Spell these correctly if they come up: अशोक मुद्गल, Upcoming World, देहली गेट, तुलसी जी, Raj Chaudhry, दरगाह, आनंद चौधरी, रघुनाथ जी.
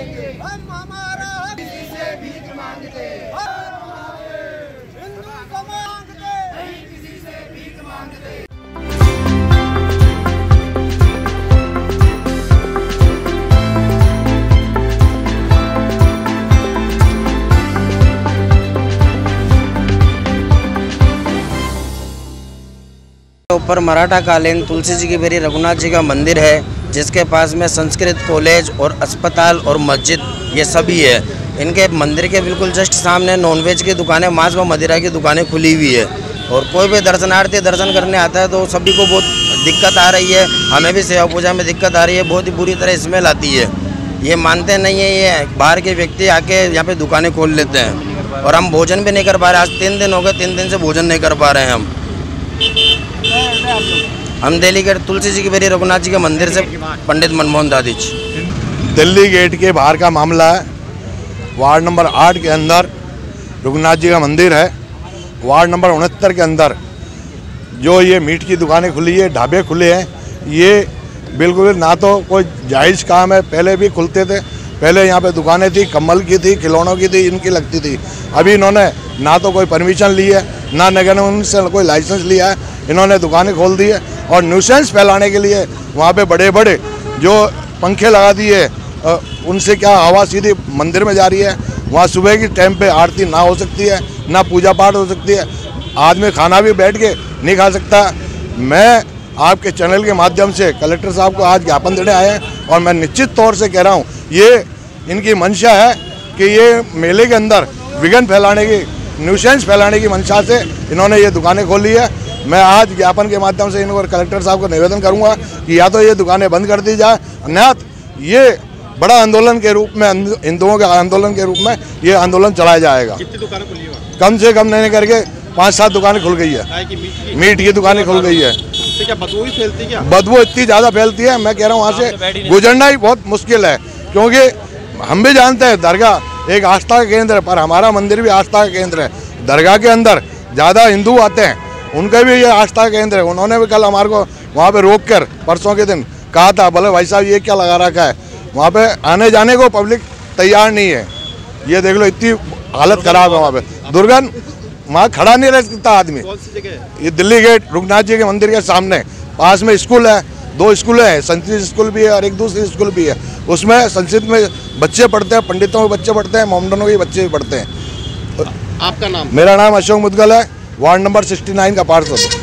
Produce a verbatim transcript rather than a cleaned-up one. मांगेंगे, हम हमारा किसी से भीख मांगते, हिंदू को मांगते नहीं, किसी से भीख मांगते। ऊपर मराठा कालीन तुलसी जी की बेरी रघुनाथ जी का मंदिर है, जिसके पास में संस्कृत कॉलेज और अस्पताल और मस्जिद ये सभी है। इनके मंदिर के बिल्कुल जस्ट सामने नॉनवेज की दुकानें, मांस व मदिरा की दुकानें खुली हुई है और कोई भी दर्शनार्थी दर्शन करने आता है तो सभी को बहुत दिक्कत आ रही है। हमें भी सेवा पूजा में दिक्कत आ रही है, बहुत ही बुरी तरह स्मेल आती है। ये मानते नहीं है, ये बाहर के व्यक्ति आके यहाँ पर दुकानें खोल लेते हैं और हम भोजन भी नहीं कर पा रहे। आज तीन दिन हो गए, तीन दिन से भोजन नहीं कर पा रहे हैं हम। हम दिल्ली गेट तुलसी जी की बेरी रघुनाथ जी के मंदिर से पंडित मनमोहन दादी जी। दिल्ली गेट के बाहर का मामला है, वार्ड नंबर आठ के अंदर रघुनाथ जी का मंदिर है। वार्ड नंबर उनहत्तर के अंदर जो ये मीट की दुकानें खुली है, ढाबे खुले हैं, ये बिल्कुल ना तो कोई जायज़ काम है। पहले भी खुलते थे, पहले यहाँ पे दुकानें थी, कम्बल की थी, खिलौनों की थी, इनकी लगती थी। अभी इन्होंने ना तो कोई परमिशन ली है, ना नगर निगम से कोई लाइसेंस लिया है। इन्होंने दुकानें खोल दी है और न्यूसेंस फैलाने के लिए वहाँ पे बड़े बड़े जो पंखे लगा दिए, उनसे क्या हवा सीधी मंदिर में जा रही है। वहाँ सुबह की टाइम पे आरती ना हो सकती है, ना पूजा पाठ हो सकती है, आदमी खाना भी बैठ के नहीं खा सकता। मैं आपके चैनल के माध्यम से कलेक्टर साहब को आज ज्ञापन देने आए हैं और मैं निश्चित तौर से कह रहा हूँ, ये इनकी मंशा है कि ये मेले के अंदर विघ्न फैलाने की, न्यूसेंस फैलाने की मंशा से इन्होंने ये दुकानें खोली है। मैं आज ज्ञापन के माध्यम से इनको कलेक्टर साहब को निवेदन करूंगा कि या तो ये दुकानें बंद कर दी जाए, अन्यथा ये बड़ा आंदोलन के रूप में, हिंदुओं के आंदोलन के रूप में ये आंदोलन चलाया जाएगा। कितनी दुकानें खुली है? कम से कम नहीं करके पाँच सात दुकानें खुल गई है, मीट की दुकानें खुल गई है। बदबू फैलती है, बदबू इतनी ज़्यादा फैलती है, मैं कह रहा हूँ वहाँ से गुजरना ही बहुत मुश्किल है। क्योंकि हम भी जानते हैं दरगाह एक आस्था का केंद्र है, पर हमारा मंदिर भी आस्था का केंद्र है। दरगाह के अंदर ज़्यादा हिंदू आते हैं, उनका भी ये आस्था का केंद्र है। उन्होंने भी कल हमारे को वहाँ पे रोक कर परसों के दिन कहा था, बोले भाई साहब ये क्या लगा रखा है, वहाँ पे आने जाने को पब्लिक तैयार नहीं है। ये देख लो इतनी हालत ख़राब है वहाँ पर, दुर्गंध, वहाँ खड़ा नहीं रह सकता आदमी। ये दिल्ली गेट रघुनाथ जी के मंदिर के सामने पास में स्कूल है, दो स्कूल हैं, संस्कृत स्कूल भी है और एक दूसरी स्कूल भी है। उसमें संस्कृत में बच्चे पढ़ते हैं, पंडितों के बच्चे पढ़ते हैं, मोमडनों के बच्चे भी पढ़ते हैं। आपका नाम? मेरा नाम अशोक मुद्गल है, वार्ड नंबर उनहत्तर का पार्षद।